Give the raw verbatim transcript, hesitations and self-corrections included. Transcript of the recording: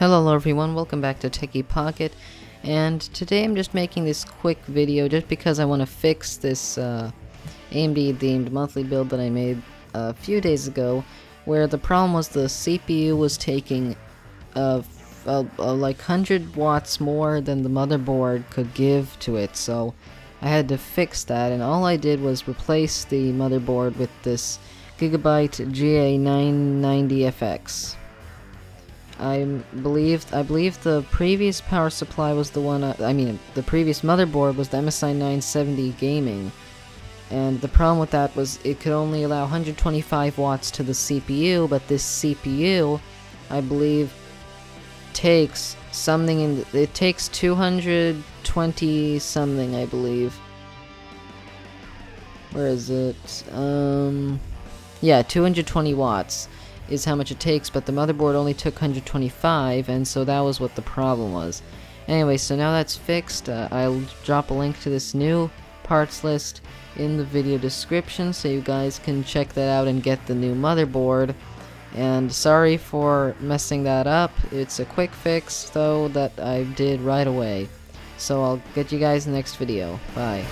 Hello everyone, welcome back to Techie Pocket, and today I'm just making this quick video just because I want to fix this uh, A M D themed monthly build that I made a few days ago, where the problem was the C P U was taking uh, uh, uh, like one hundred watts more than the motherboard could give to it, so I had to fix that. And all I did was replace the motherboard with this Gigabyte G A nine ninety F X. I believed, I believe the previous power supply was the one, I, I mean, the previous motherboard was the M S I nine seventy Gaming, and the problem with that was it could only allow one hundred twenty-five watts to the C P U, but this C P U, I believe, takes something in, it takes two hundred twenty something, I believe. Where is it? Um, yeah, two hundred twenty watts. Is how much it takes, but the motherboard only took one hundred twenty-five, and so that was what the problem was. Anyway, so now that's fixed. uh, I'll drop a link to this new parts list in the video description so you guys can check that out and get the new motherboard. And sorry for messing that up, it's a quick fix though that I did right away. So I'll get you guys in the next video. Bye.